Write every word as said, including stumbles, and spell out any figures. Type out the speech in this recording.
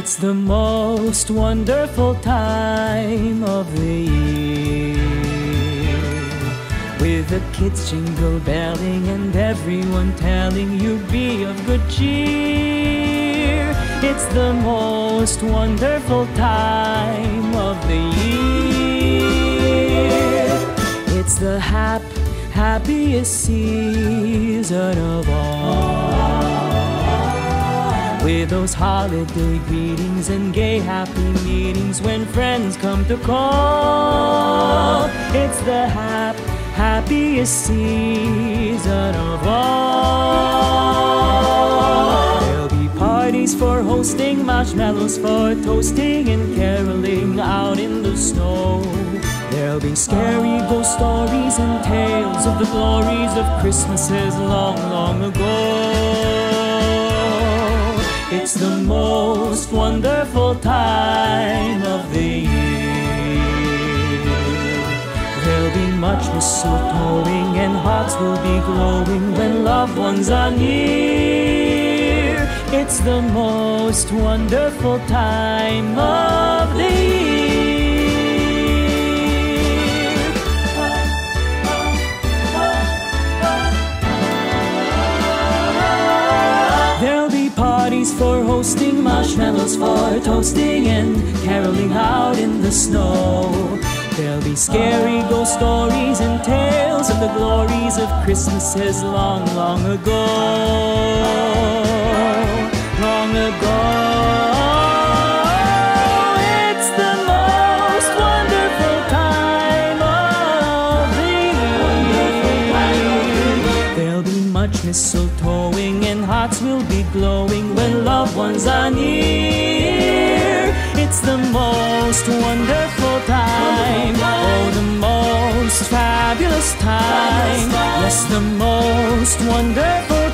It's the most wonderful time of the year, with the kids jingle belling and everyone telling you be of good cheer. It's the most wonderful time of the year. It's the hap happiest season of all, with those holiday greetings and gay happy meetings when friends come to call. It's the hap happiest season of all. There'll be parties for hosting, marshmallows for toasting, and caroling out in the snow. There'll be scary ghost stories and tales of the glories of Christmases long, long ago. It's the most wonderful time of the year. There'll be much mistletoeing and hearts will be glowing when loved ones are near. It's the most wonderful time of the year. For hosting, marshmallows for toasting, and caroling out in the snow. There'll be scary ghost stories and tales of the glories of Christmases long, long ago. Long ago. It's the most wonderful time of the year. There'll be much mistletoeing and hearts will be glowing when loved ones are near. It's the most wonderful time, oh, the most fabulous time, yes, the most wonderful